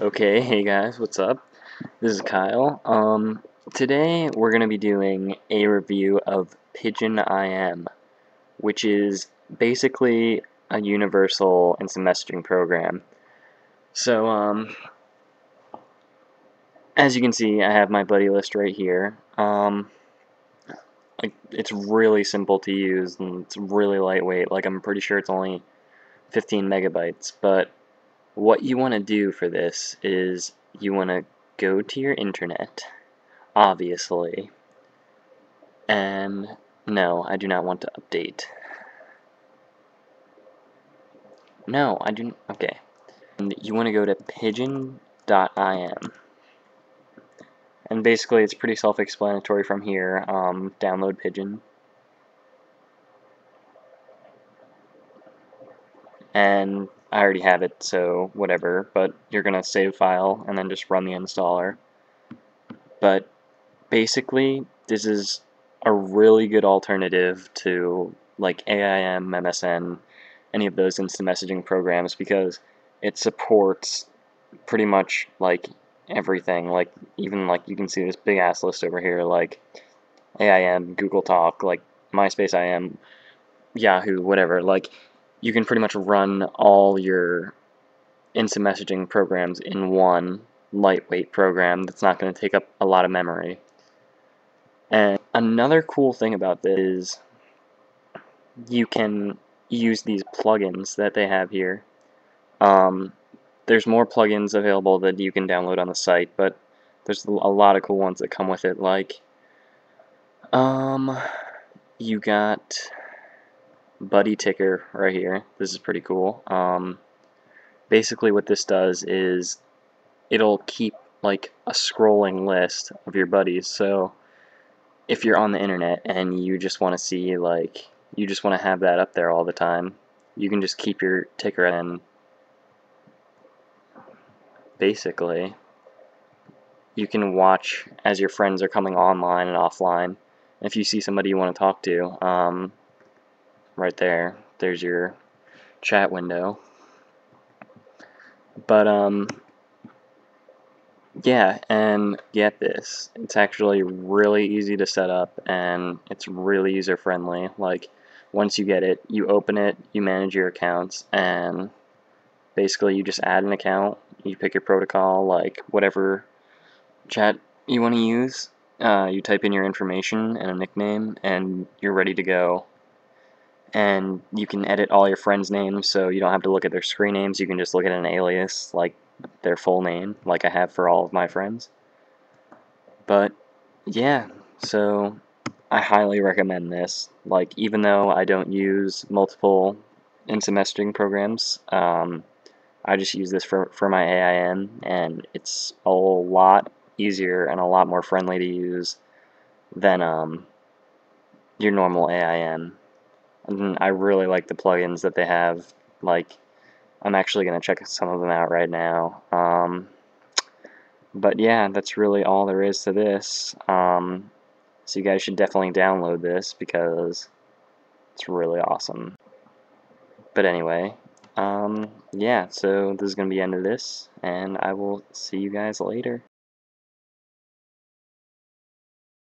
Okay, hey guys, what's up? This is Kyle. Today we're going to be doing a review of Pidgin IM, which is basically a universal instant messaging program. So, as you can see, I have my buddy list right here. It's really simple to use, and it's really lightweight. Like, I'm pretty sure it's only 15 megabytes, but what you want to do for this is you want to go to your internet, obviously, and no, I do not want to update. No, I do not. Okay. And you want to go to pidgin.im, and basically it's pretty self-explanatory from here. Download Pidgin. And I already have it, so whatever, but you're gonna save file and then just run the installer. But basically, this is a really good alternative to like AIM, MSN, any of those instant messaging programs, because it supports pretty much like everything. Like, even like you can see this big ass list over here, like AIM, Google Talk, like MySpace IM, Yahoo, whatever. Like, you can pretty much run all your instant messaging programs in one lightweight program that's not going to take up a lot of memory. And another cool thing about this is you can use these plugins that they have here. There's more plugins available that you can download on the site, but there's a lot of cool ones that come with it. Like, you got buddy ticker right here. This is pretty cool. Basically what this does is it'll keep like a scrolling list of your buddies. So if you're on the internet and you just want to see, like, you just want to have that up there all the time, you can just keep your ticker. And basically you can watch as your friends are coming online and offline. If you see somebody you want to talk to, right there, there's your chat window. But yeah, and get this, it's actually really easy to set up, and it's really user friendly. Like, once you get it, you open it, you manage your accounts, and basically you just add an account, you pick your protocol, like whatever chat you want to use, you type in your information and a nickname, and you're ready to go. And you can edit all your friends' names, so you don't have to look at their screen names. You can just look at an alias, like their full name, like I have for all of my friends. But yeah, so I highly recommend this. Like, even though I don't use multiple instant messaging programs, I just use this for my AIM, and it's a lot easier and a lot more friendly to use than your normal AIM. And I really like the plugins that they have. Like, I'm actually going to check some of them out right now. But yeah, that's really all there is to this. So you guys should definitely download this, because it's really awesome. But anyway, yeah, so this is going to be the end of this, and I will see you guys later.